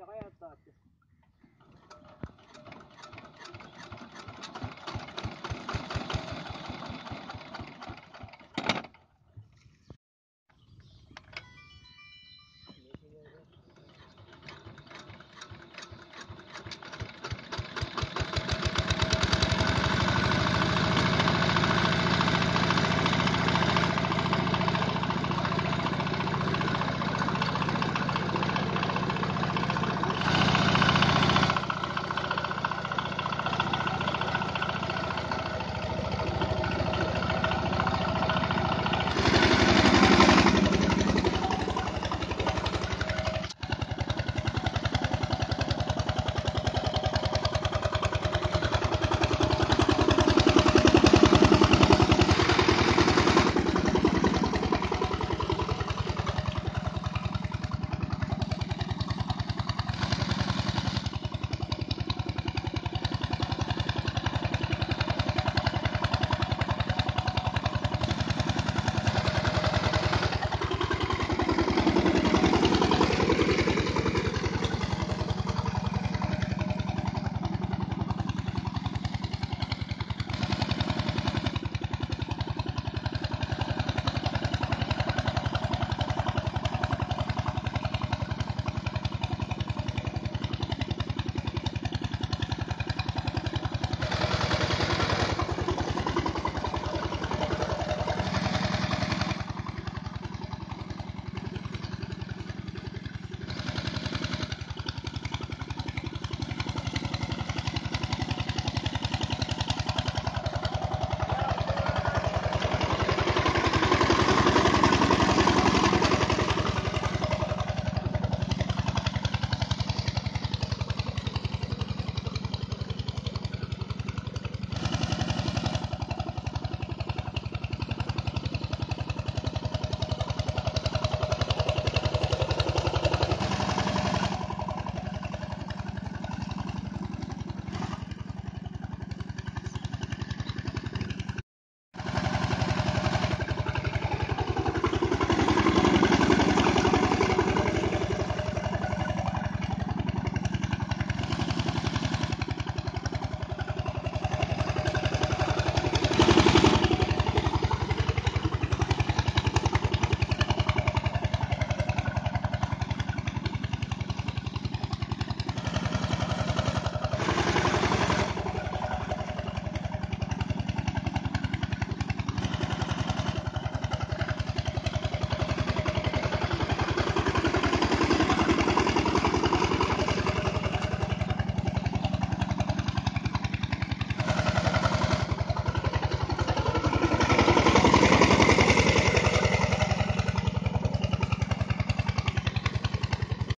вторая атака.